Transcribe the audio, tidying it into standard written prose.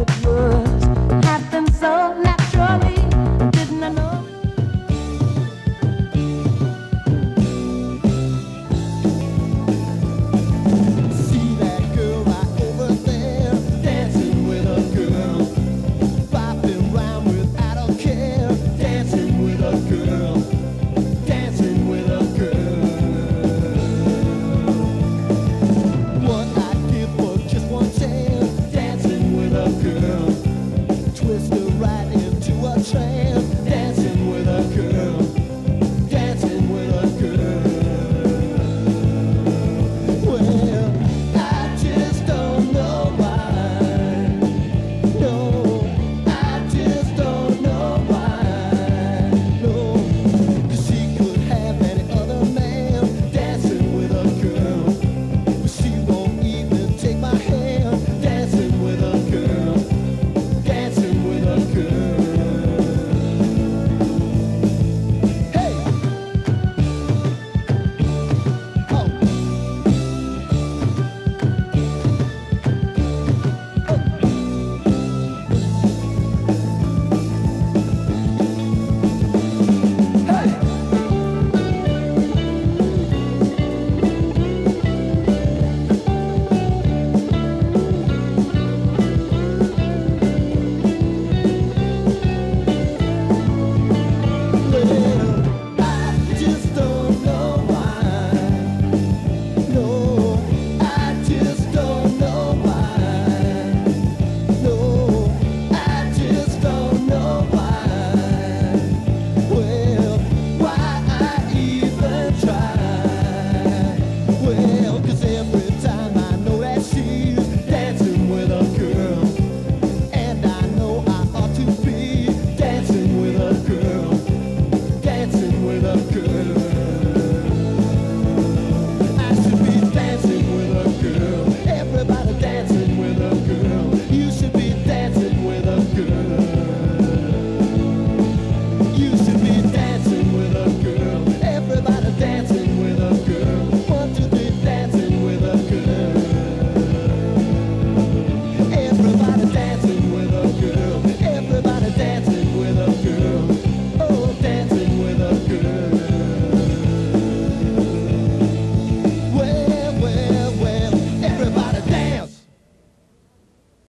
with love.